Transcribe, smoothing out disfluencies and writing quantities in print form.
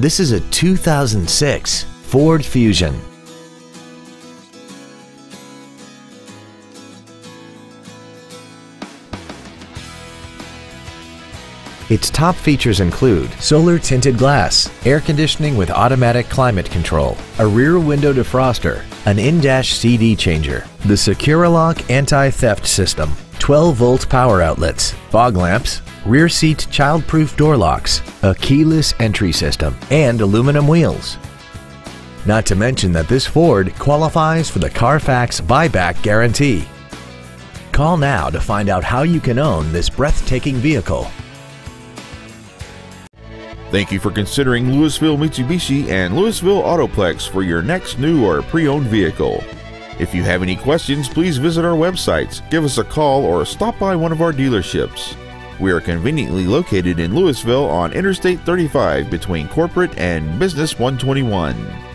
This is a 2006 Ford Fusion. Its top features include solar tinted glass, air conditioning with automatic climate control, a rear window defroster, an in-dash CD changer, the Securalock anti-theft system, 12-volt power outlets, fog lamps, rear seat child-proof door locks, a keyless entry system, and aluminum wheels. Not to mention that this Ford qualifies for the Carfax buyback guarantee. Call now to find out how you can own this breathtaking vehicle. Thank you for considering Lewisville Mitsubishi and Lewisville Autoplex for your next new or pre-owned vehicle. If you have any questions, please visit our websites, give us a call, or stop by one of our dealerships. We are conveniently located in Lewisville on Interstate 35 between Corporate and Business 121.